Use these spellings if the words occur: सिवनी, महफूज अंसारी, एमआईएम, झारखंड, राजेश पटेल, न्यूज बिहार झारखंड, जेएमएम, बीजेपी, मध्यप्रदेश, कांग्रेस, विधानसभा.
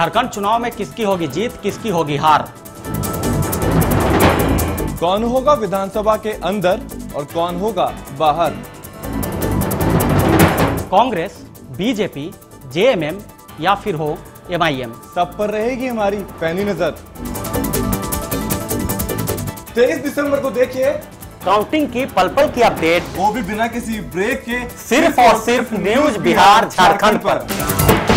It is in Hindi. झारखंड चुनाव में किसकी होगी जीत, किसकी होगी हार? कौन होगा विधानसभा के अंदर और कौन होगा बाहर? कांग्रेस, बीजेपी, जेएमएम या फिर हो एमआईएम? सब पर रहेगी हमारी पैनी नजर। 23 दिसंबर को देखिए काउंटिंग की पल पल की अपडेट, वो भी बिना किसी ब्रेक के, सिर्फ और सिर्फ न्यूज बिहार झारखंड पर।